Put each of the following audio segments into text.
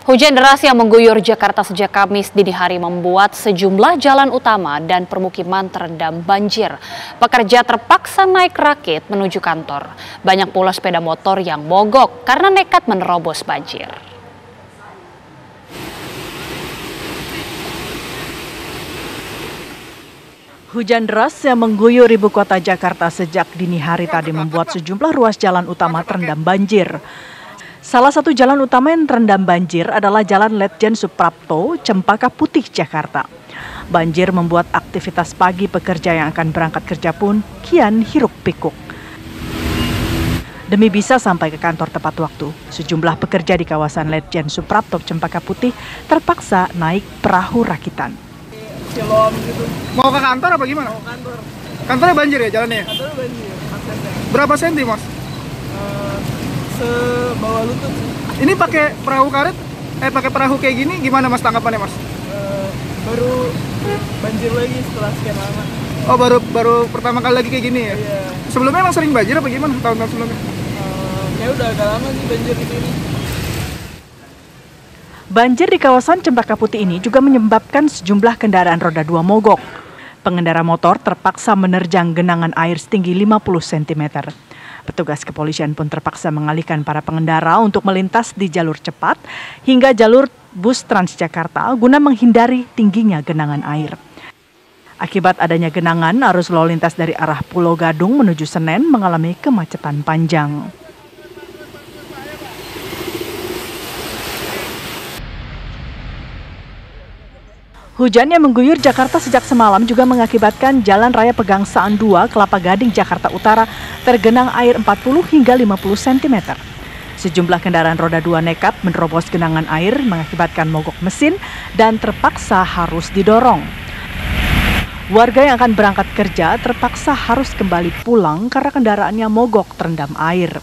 Hujan deras yang mengguyur Jakarta sejak Kamis dini hari membuat sejumlah jalan utama dan permukiman terendam banjir. Pekerja terpaksa naik rakit menuju kantor. Banyak pula sepeda motor yang mogok karena nekat menerobos banjir. Hujan deras yang mengguyur ibu kota Jakarta sejak dini hari tadi membuat sejumlah ruas jalan utama terendam banjir. Salah satu jalan utama yang terendam banjir adalah Jalan Letjen Suprapto, Cempaka Putih, Jakarta. Banjir membuat aktivitas pagi pekerja yang akan berangkat kerja pun kian hiruk-pikuk. Demi bisa sampai ke kantor tepat waktu, sejumlah pekerja di kawasan Letjen Suprapto, Cempaka Putih terpaksa naik perahu rakitan. Cilom gitu. Mau ke kantor apa gimana? Mau kantor. Kantornya banjir ya jalannya? Kantornya banjir. Berapa senti mas? Sebawah lutut. Ini pakai perahu karet? Pakai perahu kayak gini gimana mas tanggapannya mas? Baru banjir lagi setelah sekian lama. Oh baru pertama kali lagi kayak gini ya? Iya. Sebelumnya emang sering banjir apa gimana tahun-tahun sebelumnya? Ya udah agak lama sih banjir di sini. Banjir di kawasan Cempaka Putih ini juga menyebabkan sejumlah kendaraan roda dua mogok. Pengendara motor terpaksa menerjang genangan air setinggi 50 cm. Petugas kepolisian pun terpaksa mengalihkan para pengendara untuk melintas di jalur cepat hingga jalur bus Transjakarta guna menghindari tingginya genangan air. Akibat adanya genangan, arus lalu lintas dari arah Pulau Gadung menuju Senen mengalami kemacetan panjang. Hujan yang mengguyur Jakarta sejak semalam juga mengakibatkan Jalan Raya Pegangsaan 2, Kelapa Gading, Jakarta Utara tergenang air 40 hingga 50 cm. Sejumlah kendaraan roda 2 nekat menerobos genangan air mengakibatkan mogok mesin dan terpaksa harus didorong. Warga yang akan berangkat kerja terpaksa harus kembali pulang karena kendaraannya mogok terendam air.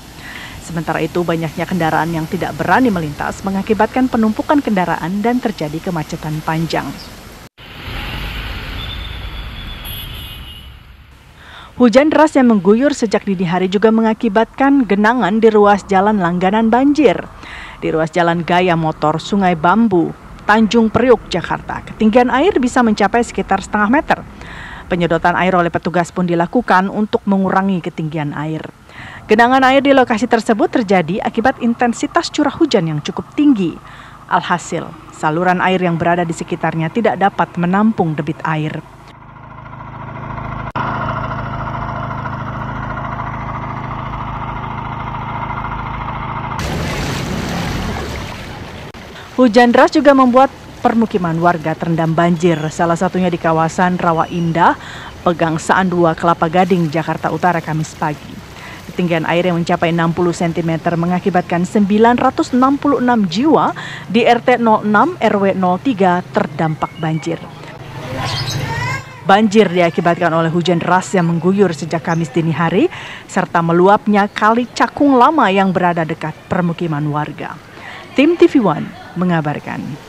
Sementara itu banyaknya kendaraan yang tidak berani melintas mengakibatkan penumpukan kendaraan dan terjadi kemacetan panjang. Hujan deras yang mengguyur sejak dini hari juga mengakibatkan genangan di ruas jalan langganan banjir. Di ruas jalan Gaya Motor Sungai Bambu, Tanjung Priuk, Jakarta, ketinggian air bisa mencapai sekitar setengah meter. Penyedotan air oleh petugas pun dilakukan untuk mengurangi ketinggian air. Genangan air di lokasi tersebut terjadi akibat intensitas curah hujan yang cukup tinggi. Alhasil, saluran air yang berada di sekitarnya tidak dapat menampung debit air. Hujan deras juga membuat permukiman warga terendam banjir, salah satunya di kawasan Rawa Indah, Pegangsaan 2, Kelapa Gading, Jakarta Utara, Kamis pagi. Ketinggian air yang mencapai 60 cm mengakibatkan 966 jiwa di RT 06 RW 03 terdampak banjir. Banjir diakibatkan oleh hujan deras yang mengguyur sejak Kamis dini hari serta meluapnya Kali Cakung Lama yang berada dekat permukiman warga. Tim TV One mengabarkan.